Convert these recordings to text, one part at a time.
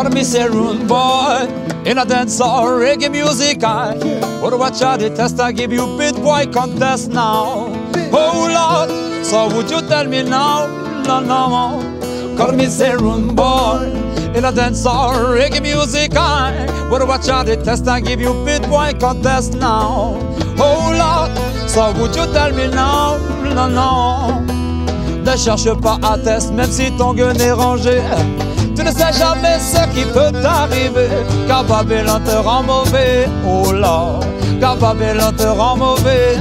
Call me saloon boy in a dance or reggae music. I would watch a detest. I give you bit boy contest now. Oh Lord, so would you tell me now? No, no, no. Call me saloon boy in a dance or reggae music. I would watch a detest. I give you bit boy contest now. Oh Lord, so would you tell me now? No, no. Ne cherche pas à test, même si ton gueule est rangé. Tu ne sais jamais ce qui peut t'arriver. Car Babylone te rend mauvais. Oh là, car Babylone te rend mauvais.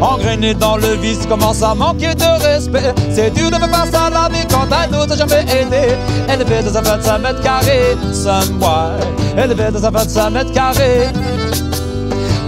Engrainé dans le vice, commence à manquer de respect. C'est dur de me passer à la vie quand un autre t'a jamais aidé. Élevé dans un 25 mètres carrés, Sunboy. Élevé dans un 25 mètres carrés.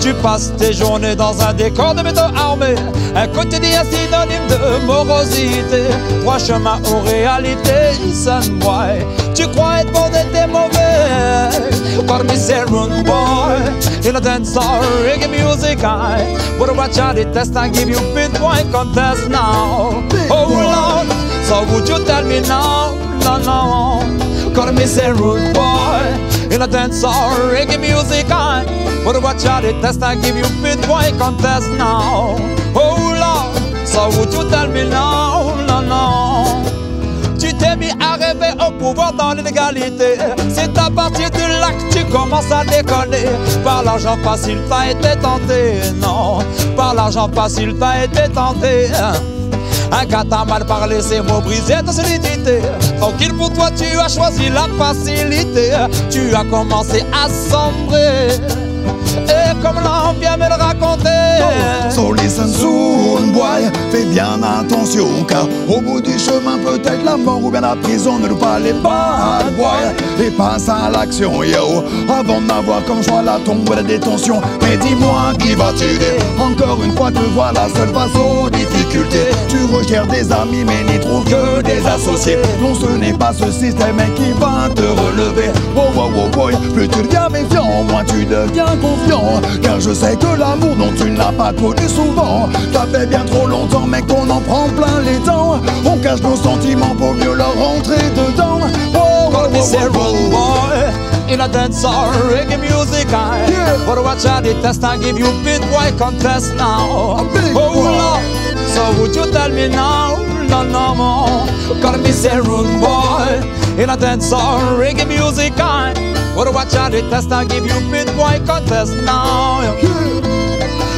Tu passes tes journées dans un décor de béton armé, un quotidien synonyme de morosité. Trois chemins aux réalités, Sunboy. Tu crois être bon et t'es mauvais. Call me saloon boy in a dance or reggae music. I would watch out the test and give you big boy contest now. Oh Lord, so would you tell me now? No, no. Call me saloon boy in a dance or reggae music. I but watch out, it test, I give you bit boy contest now. Oh Lord, so would you tell me now? No, no. Tu t'es mis à rêver au pouvoir dans l'illégalité. C'est à partir du lac que tu commences à déconner. Par l'argent facile t'as été tenté, non. Par l'argent facile t'as été tenté. Un gars t'a mal parlé, ses mots brisés ta solidité. Tranquille pour toi, tu as choisi la facilité. Tu as commencé à sombrer. Et comme l'on vient me le raconter. So listen soon boy, fais bien attention car au bout du chemin peut-être la mort ou bien la prison. Ne nous parlez pas boy et passe à l'action yo, avant d'avoir comme choix la tombe ou la détention. Mais dis-moi qui va t'aider. Encore une fois te vois la seule face aux difficultés. Tu recherches des amis mais n'y trouves que des associés. Non ce n'est pas ce système qui va te relever. Wow wow wow boy, plus tu deviens méfiant, moins tu deviens confiant. Car je sais que l'amour dont tu n'as pas connu souvent, t'as fait bien trop longtemps mec qu'on en prend plein les dents. On cache nos sentiments pour mieux leur rentrer dedans. Oh, call me saloon boy in a dance or reggae music. I would watch out the test and give you big boy contest now. Oh Lord, so would you tell me now? No, no more. Call me saloon boy in a dance or reggae music. I would watch out the test and give you bit boy contest now.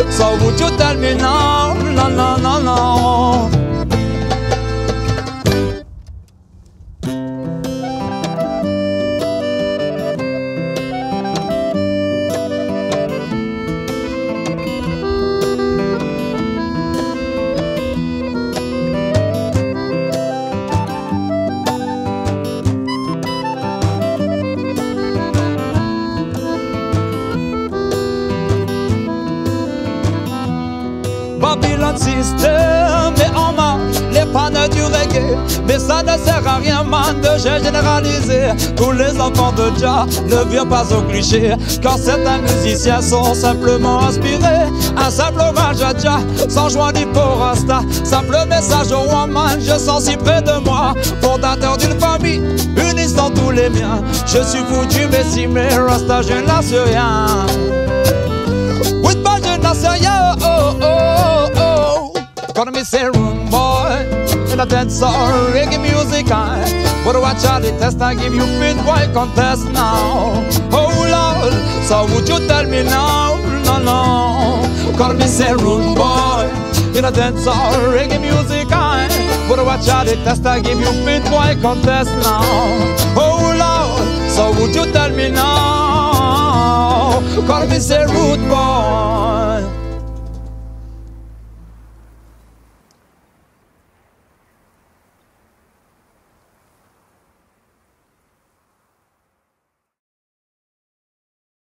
So would you tell me now? No, no, no, no. Babylone système est en marche, les panneaux du reggae. Mais ça ne sert à rien, man, de généraliser. Tous les enfants de Jah ne virent pas au cliché. Car certains musiciens sont simplement inspirés. Un simple hommage à Jah, sans joie ni pour Rasta. Simple message au one man, je sens si près de moi. Fondateur d'une famille, unissant tous les miens. Je suis foutu, mais si mes Rasta, je n'en sais rien. Oui, bah, je n'en sais rien, oh, oh, oh. Call me saloon boy in a dance or reggae music. I would watch out the test and give you big boy contest now. Oh Lord, so would you tell me now? No, no. Call me saloon boy in a dance or reggae music. I would watch out the test and give you big boy contest now. Oh Lord, so would you tell me now? Call me saloon boy.